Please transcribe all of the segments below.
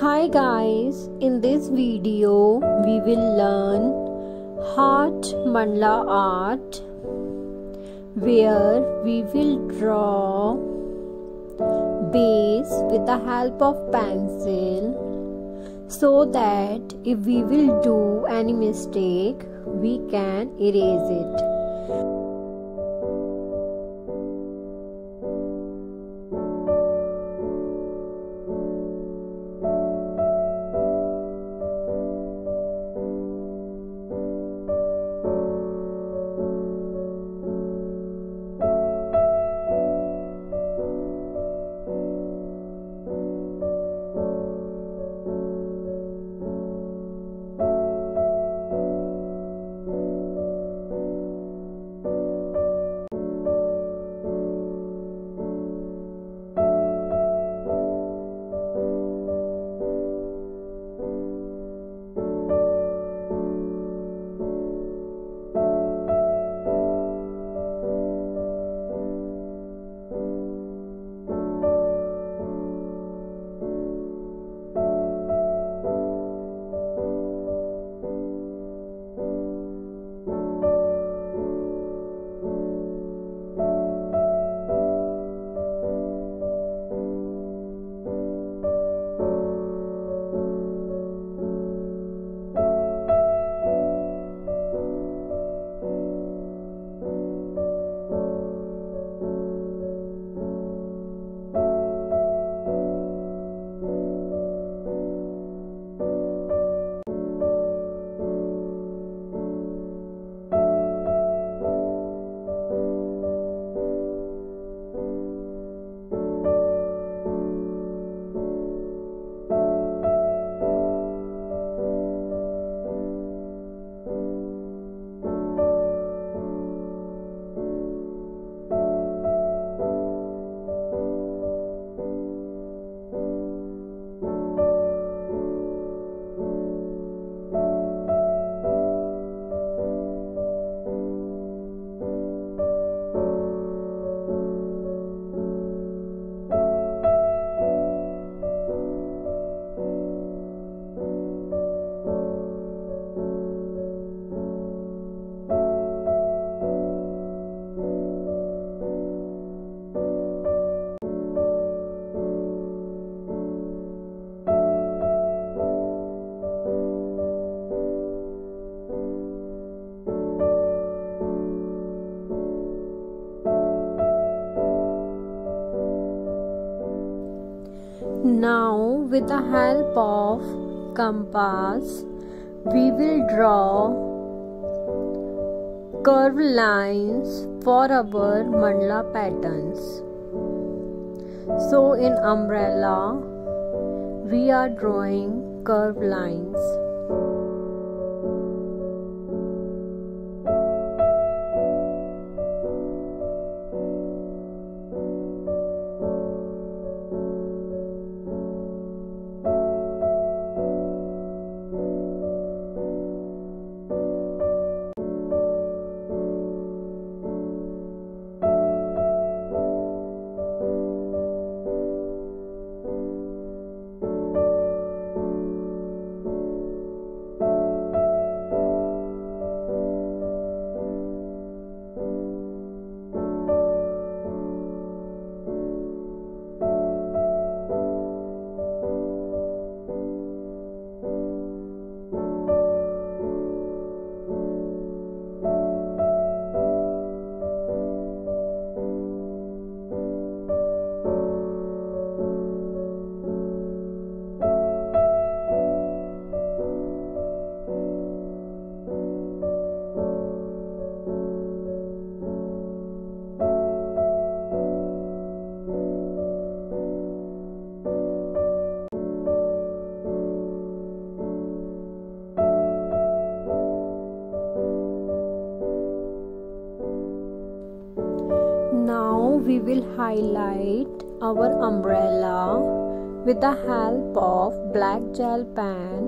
Hi guys, in this video we will learn heart mandala art, where we will draw base with the help of pencil, so that if we will do any mistake we can erase it. Now, with the help of compass, we will draw curved lines for our mandala patterns. So, in umbrella, we are drawing curved lines. We will highlight our umbrella with the help of black gel pen.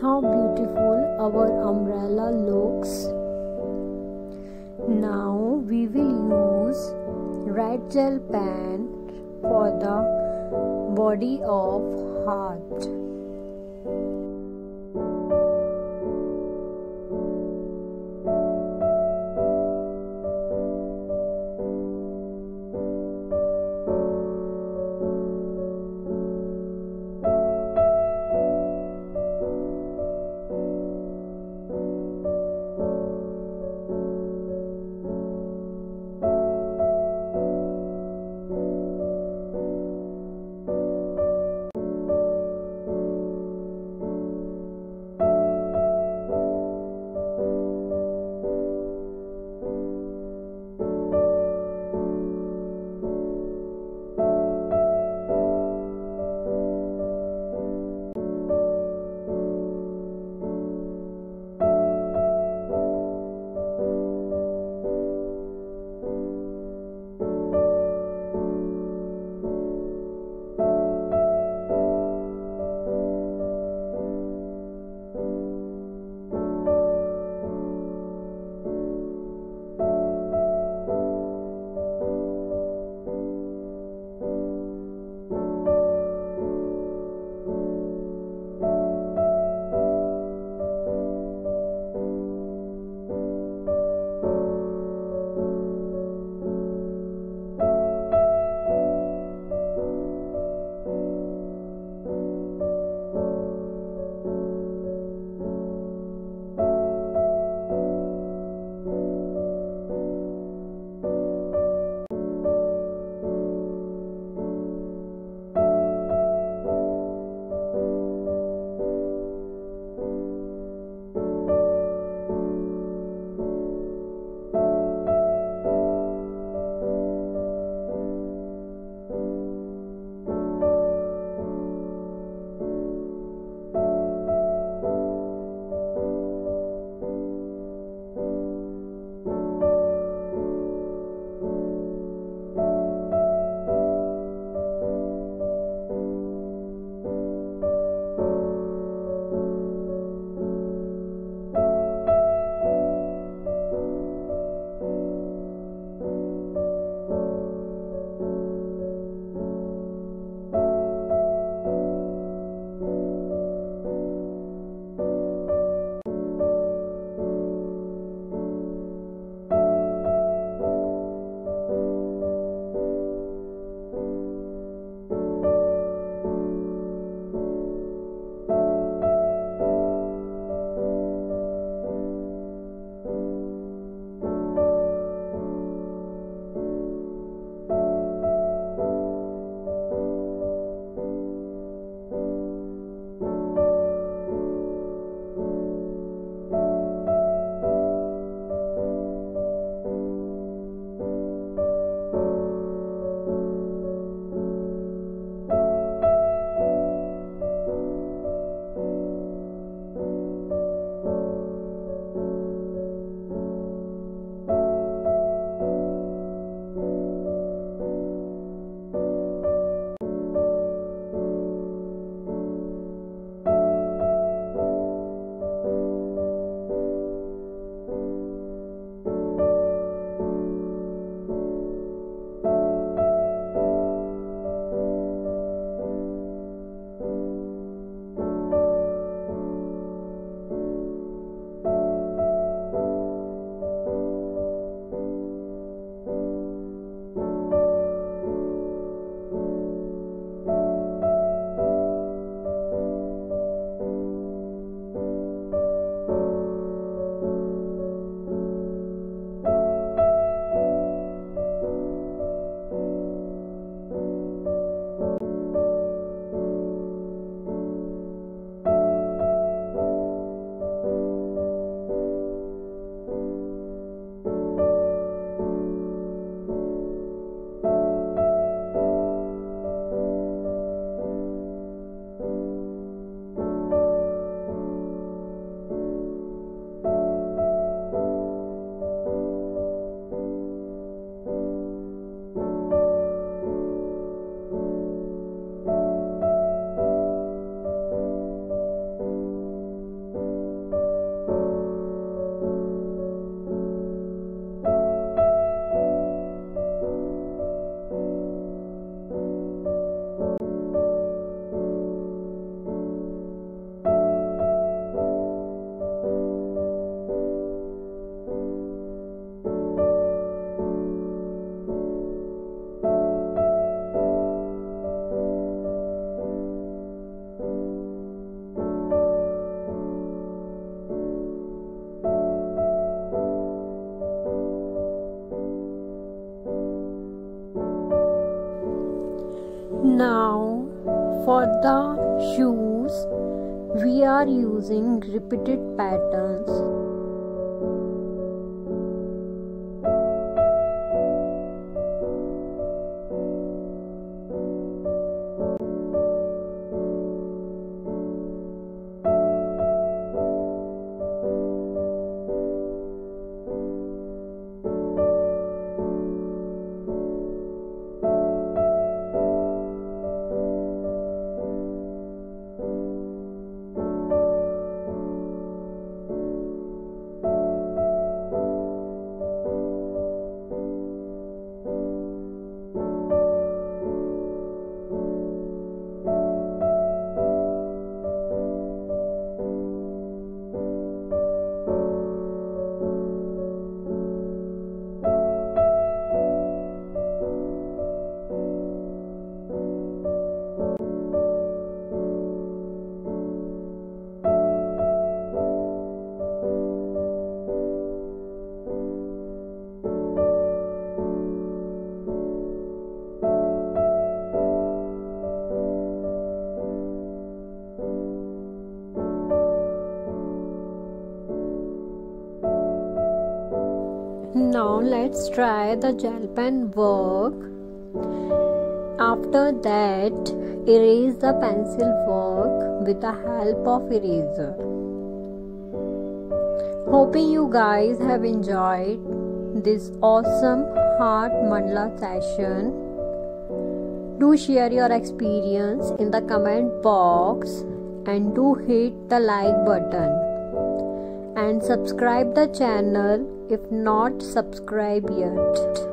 how beautiful our umbrella looks. Now we will use red gel pen for the body of heart. Now for the shoes, we are using repeated patterns. Now let's try the gel pen work. After that, erase the pencil work with the help of eraser. Hoping you guys have enjoyed this awesome heart mandala session. Do share your experience in the comment box and do hit the like button and subscribe the channel if not subscribe yet.